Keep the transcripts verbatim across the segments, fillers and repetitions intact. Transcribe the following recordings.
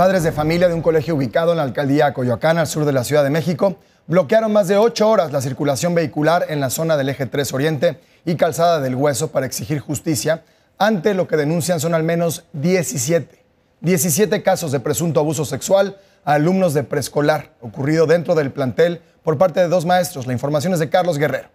Padres de familia de un colegio ubicado en la alcaldía de Coyoacán, al sur de la Ciudad de México, bloquearon más de ocho horas la circulación vehicular en la zona del Eje tres Oriente y Calzada del Hueso para exigir justicia ante lo que denuncian son al menos diecisiete casos de presunto abuso sexual a alumnos de preescolar ocurrido dentro del plantel por parte de dos maestros. La información es de Carlos Guerrero.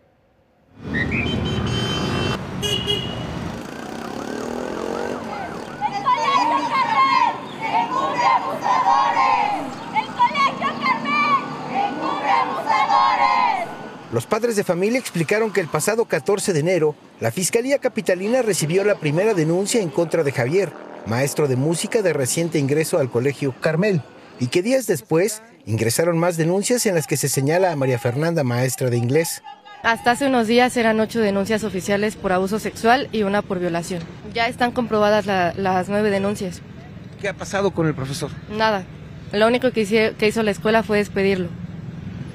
Los padres de familia explicaron que el pasado catorce de enero, la Fiscalía Capitalina recibió la primera denuncia en contra de Javier, maestro de música de reciente ingreso al Colegio Carmel, y que días después ingresaron más denuncias en las que se señala a María Fernanda, maestra de inglés. Hasta hace unos días eran ocho denuncias oficiales por abuso sexual y una por violación. Ya están comprobadas la, las nueve denuncias. ¿Qué ha pasado con el profesor? Nada. Lo único que hizo, que hizo la escuela fue despedirlo,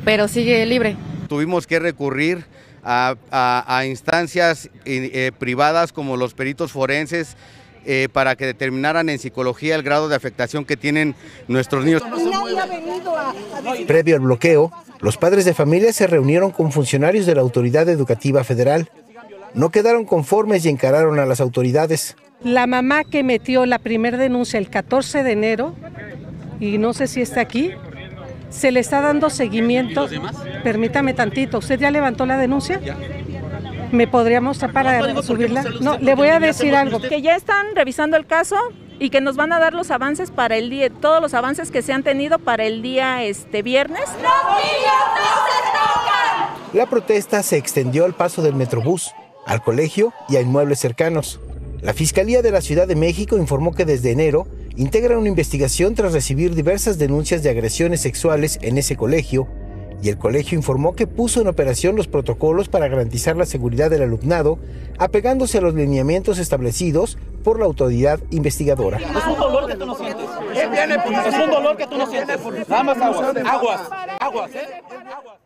pero sigue libre. Tuvimos que recurrir a, a, a instancias eh, privadas como los peritos forenses eh, para que determinaran en psicología el grado de afectación que tienen nuestros niños. Previo al bloqueo, los padres de familia se reunieron con funcionarios de la Autoridad Educativa Federal. No quedaron conformes y encararon a las autoridades. La mamá que metió la primera denuncia el catorce de enero, y no sé si está aquí, se le está dando seguimiento. Permítame tantito, ¿usted ya levantó la denuncia? ¿Me podría mostrar para subirla? No, le voy a decir algo. Que ya están revisando el caso y que nos van a dar los avances para el día, todos los avances que se han tenido para el día este viernes. ¡Los niños no se tocan! La protesta se extendió al paso del Metrobús, al colegio y a inmuebles cercanos. La Fiscalía de la Ciudad de México informó que desde enero integran una investigación tras recibir diversas denuncias de agresiones sexuales en ese colegio, y el colegio informó que puso en operación los protocolos para garantizar la seguridad del alumnado, apegándose a los lineamientos establecidos por la autoridad investigadora. Es un dolor que tú no sientes. Es un dolor que tú no sientes. Nada más aguas, aguas, aguas, ¿eh? Aguas.